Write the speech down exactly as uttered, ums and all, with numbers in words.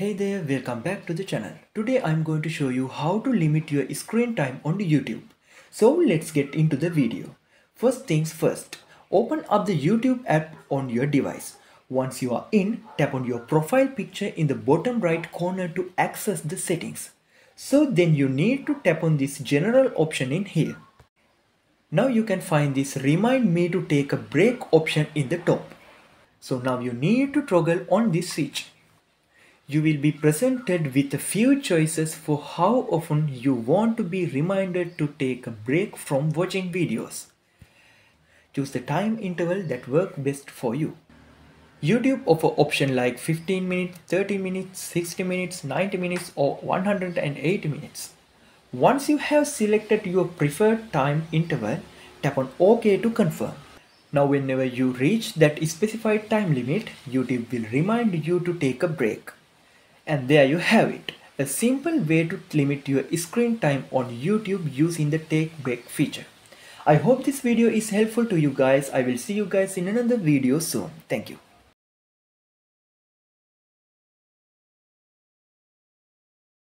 Hey there, welcome back to the channel. Today I'm going to show you how to limit your screen time on YouTube. So let's get into the video. First things first, open up the YouTube app on your device. Once you are in, tap on your profile picture in the bottom right corner to access the settings. So then you need to tap on this general option in here. Now you can find this remind me to take a break option in the top. So now you need to toggle on this switch. You will be presented with a few choices for how often you want to be reminded to take a break from watching videos. Choose the time interval that works best for you. YouTube offers options like fifteen minutes, thirty minutes, sixty minutes, ninety minutes or one hundred eighty minutes. Once you have selected your preferred time interval, tap on OK to confirm. Now whenever you reach that specified time limit, YouTube will remind you to take a break. And there you have it, a simple way to limit your screen time on YouTube using the take break feature. I hope this video is helpful to you guys. I will see you guys in another video soon. Thank you.